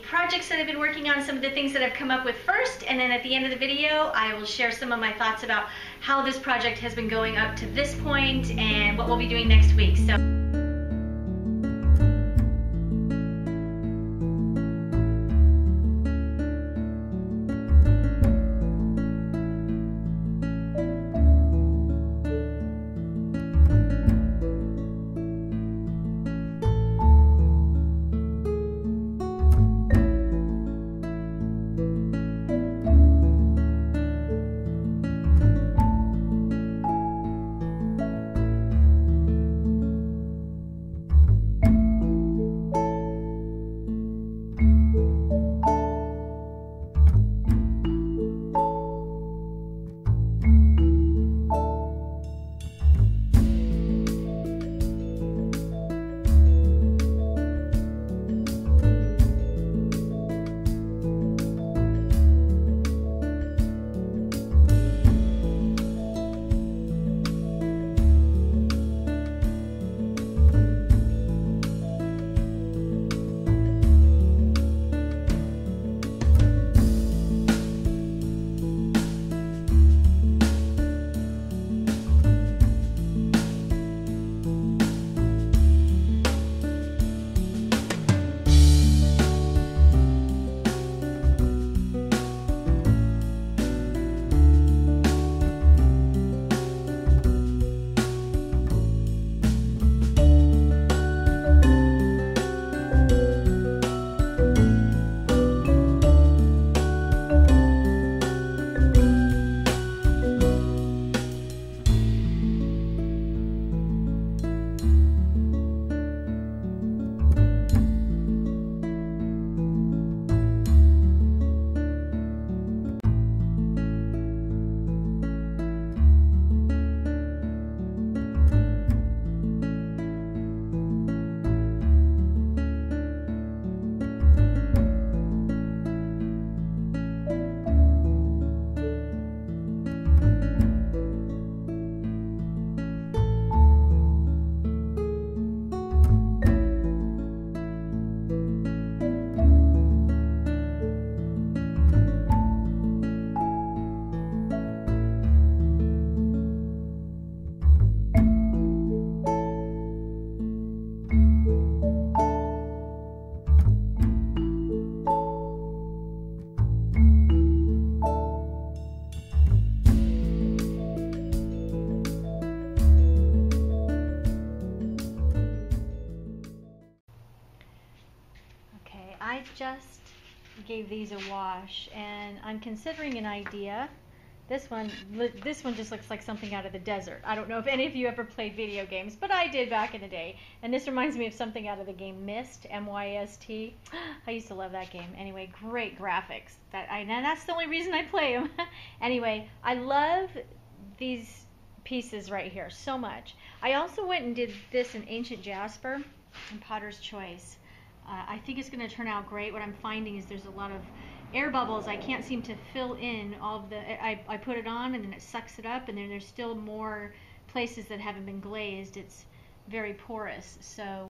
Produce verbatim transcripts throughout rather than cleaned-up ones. the projects that I've been working on, some of the things that I've come up with first, and then at the end of the video, I will share some of my thoughts about how this project has been going up to this point and what we'll be doing next week. So. I just gave these a wash, and I'm considering an idea. This one, this one just looks like something out of the desert. I don't know if any of you ever played video games, but I did back in the day. And this reminds me of something out of the game Myst, M Y S T. I used to love that game. Anyway, great graphics. That I, and that's the only reason I play them. Anyway, I love these pieces right here so much. I also went and did this in Ancient Jasper and Potter's Choice. Uh, I think it's going to turn out great. What I'm finding is there's a lot of air bubbles. I can't seem to fill in all of the... I, I put it on and then it sucks it up, and then there's still more places that haven't been glazed. It's very porous, so...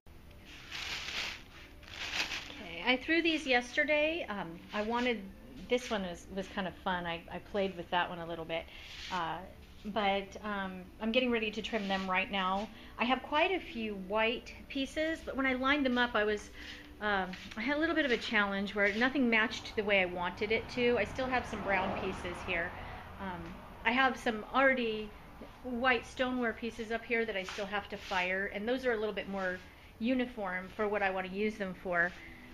Okay, I threw these yesterday. Um, I wanted... This one was, was kind of fun. I, I played with that one a little bit. Uh, but um, I'm getting ready to trim them right now. I have quite a few white pieces, but when I lined them up, I was... Um, I had a little bit of a challenge where nothing matched the way I wanted it to. I still have some brown pieces here. Um, I have some already white stoneware pieces up here that I still have to fire, and those are a little bit more uniform for what I want to use them for.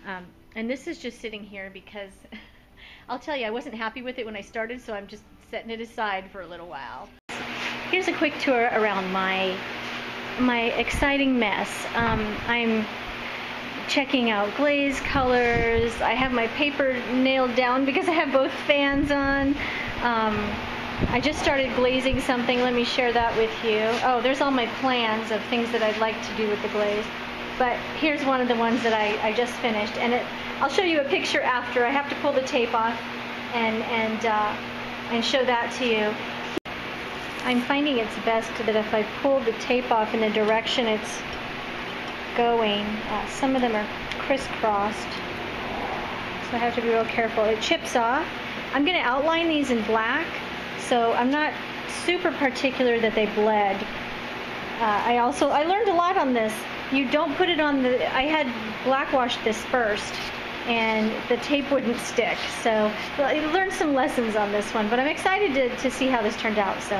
Um, and this is just sitting here because I'll tell you, I wasn't happy with it when I started, so I'm just setting it aside for a little while. Here's a quick tour around my, my exciting mess. Um, I'm checking out glaze colors. I have my paper nailed down because I have both fans on. Um, I just started glazing something. Let me share that with you. Oh, there's all my plans of things that I'd like to do with the glaze. But here's one of the ones that I, I just finished. And it, I'll show you a picture after. I have to pull the tape off and, and, uh, and show that to you. I'm finding it's best that if I pull the tape off in the direction it's going. Uh, some of them are crisscrossed. so I have to be real careful. It chips off. I'm going to outline these in black, so I'm not super particular that they bled. Uh, I also, I learned a lot on this. You don't put it on the, I had black washed this first, and the tape wouldn't stick. So I learned some lessons on this one, but I'm excited to, to see how this turned out, so.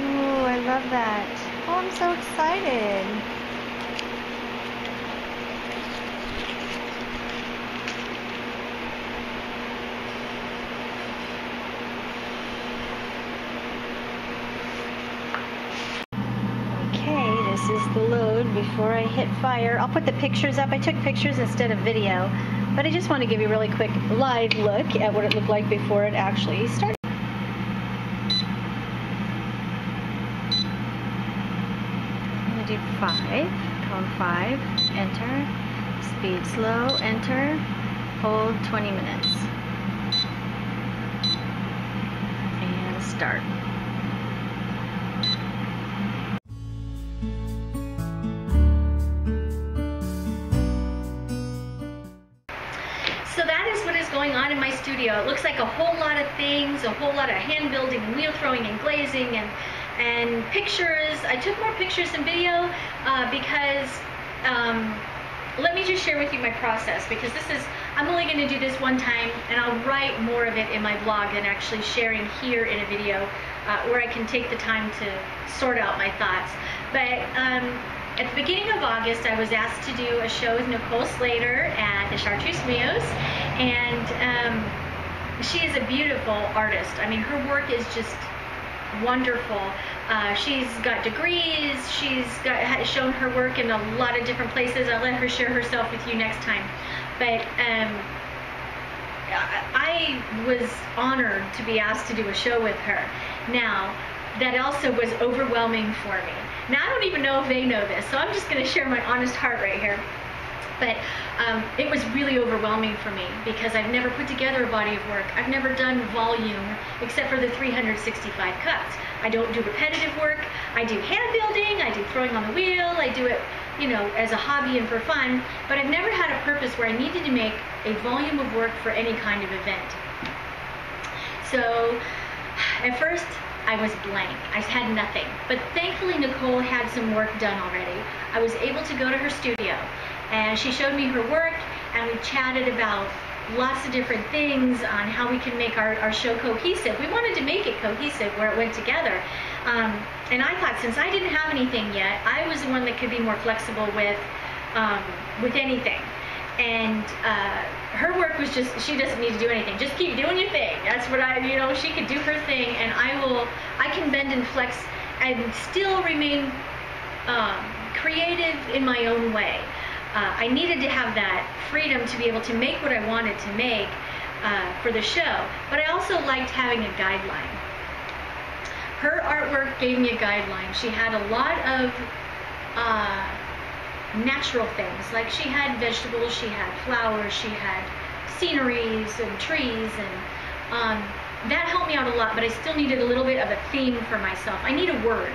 Ooh, I love that. Oh, I'm so excited. Before I hit fire, I'll put the pictures up. I took pictures instead of video, but I just want to give you a really quick live look at what it looked like before it actually started. I'm going to do five, column five, enter, speed slow, enter, hold twenty minutes, and start. On in my studio. It looks like a whole lot of things, a whole lot of hand building and wheel throwing and glazing and and pictures. I took more pictures than video uh, because um, let me just share with you my process, because this is, I'm only going to do this one time, and I'll write more of it in my blog than actually sharing here in a video uh, where I can take the time to sort out my thoughts. But um, at the beginning of August, I was asked to do a show with Nicole Slater at the Chartreuse Muse, and um, she is a beautiful artist. I mean, her work is just wonderful. Uh, she's got degrees, she's got, shown her work in a lot of different places. I'll let her share herself with you next time. But um, I was honored to be asked to do a show with her. Now, that also was overwhelming for me. Now, I don't even know if they know this, so I'm just going to share my honest heart right here. But um, it was really overwhelming for me, because I've never put together a body of work. I've never done volume, except for the three hundred sixty-five cuts. I don't do repetitive work. I do hand building. I do throwing on the wheel. I do it, you know, as a hobby and for fun. But I've never had a purpose where I needed to make a volume of work for any kind of event. So at first, I was blank. I had nothing. But thankfully, Nicole had some work done already. I was able to go to her studio, and she showed me her work, and we chatted about lots of different things on how we can make our, our show cohesive. We wanted to make it cohesive where it went together. Um, and I thought, since I didn't have anything yet, I was the one that could be more flexible with, um, with anything. And uh, her work was just, she doesn't need to do anything. Just keep doing your thing. That's what I, you know, she could do her thing, and I will, I can bend and flex and still remain um, creative in my own way. Uh, I needed to have that freedom to be able to make what I wanted to make uh, for the show, but I also liked having a guideline. Her artwork gave me a guideline. She had a lot of, uh, natural things. Like, she had vegetables, she had flowers, she had sceneries and trees, and um, that helped me out a lot, but I still needed a little bit of a theme for myself. I need a word.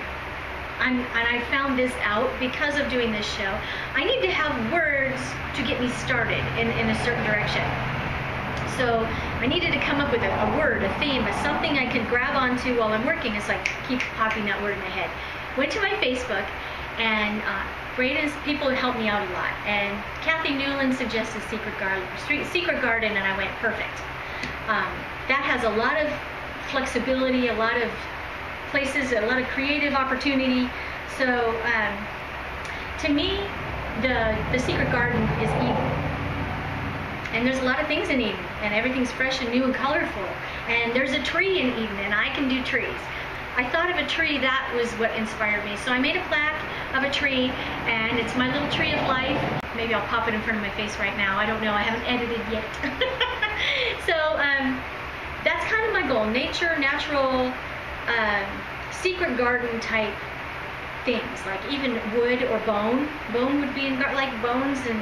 I'm, and I found this out because of doing this show. I need to have words to get me started in, in a certain direction. So I needed to come up with a, a word, a theme, a something I could grab onto while I'm working. It's like, keep popping that word in my head. Went to my Facebook, and uh, great as people helped me out a lot, and Kathy Newland suggested Secret Garden, Secret Garden, and I went, perfect. Um, that has a lot of flexibility, a lot of places, a lot of creative opportunity. So um, to me, the the Secret Garden is Eden, and there's a lot of things in Eden, and everything's fresh and new and colorful, and there's a tree in Eden, and I can do trees. I thought of a tree. That was what inspired me. So I made a plaque of a tree, and it's my little tree of life. Maybe I'll pop it in front of my face right now. I don't know. I haven't edited yet. So um, that's kind of my goal. Nature, natural, um, secret garden type things. Like even wood or bone. Bone would be in gar like bones and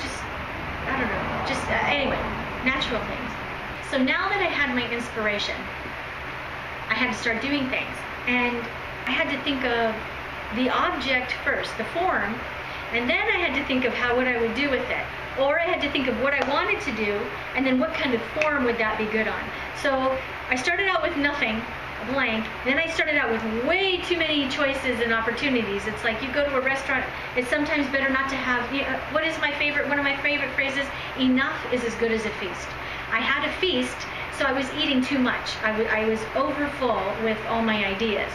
just, I don't know. Just, uh, anyway, natural things. So now that I had my inspiration, I had to start doing things. And I had to think of the object first, the form, and then I had to think of how what I would do with it. Or I had to think of what I wanted to do, and then what kind of form would that be good on. So I started out with nothing, blank, then I started out with way too many choices and opportunities. It's like you go to a restaurant, it's sometimes better not to have, you know, what is my favorite, one of my favorite phrases, enough is as good as a feast. I had a feast, so I was eating too much. I, w I was overfull with all my ideas.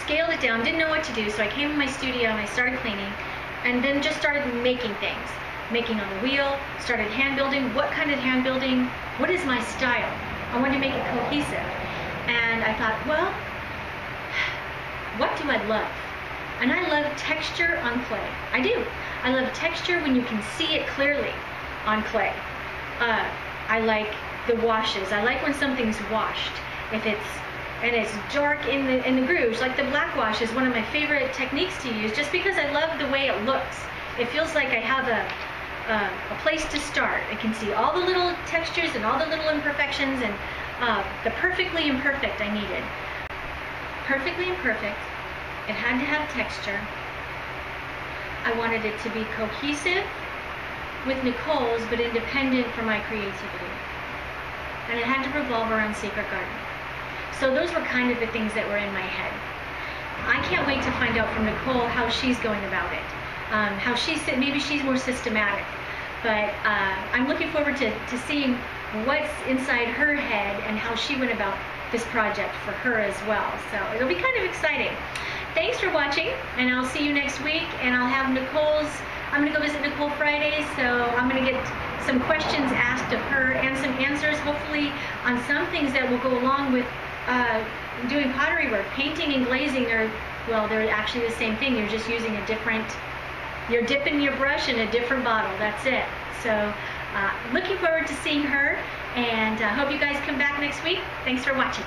Scaled it down, didn't know what to do, so I came to my studio and I started cleaning, and then just started making things. Making on the wheel, started hand building. What kind of hand building? What is my style? I wanted to make it cohesive. And I thought, well, what do I love? And I love texture on clay. I do. I love texture when you can see it clearly on clay. Uh, I like the washes. I like when something's washed. If it's and it's dark in the in the grooves, like the black wash is one of my favorite techniques to use, just because I love the way it looks. It feels like I have a uh, a place to start. I can see all the little textures and all the little imperfections and. Uh, the perfectly imperfect I needed. Perfectly imperfect, it had to have texture. I wanted it to be cohesive with Nicole's, but independent from my creativity. And it had to revolve around Secret Garden. So those were kind of the things that were in my head. I can't wait to find out from Nicole how she's going about it. Um, how she's, maybe she's more systematic. But uh, I'm looking forward to, to seeing what's inside her head and how she went about this project for her as well. So it'll be kind of exciting. Thanks for watching, and I'll see you next week, and I'll have Nicole's, I'm gonna go visit Nicole Friday, so I'm gonna get some questions asked of her and some answers, hopefully, on some things that will go along with uh, doing pottery work. Painting and glazing are, well, they're actually the same thing. You're just using a different, you're dipping your brush in a different bottle, that's it. So. Uh, looking forward to seeing her, and I uh, hope you guys come back next week. Thanks for watching.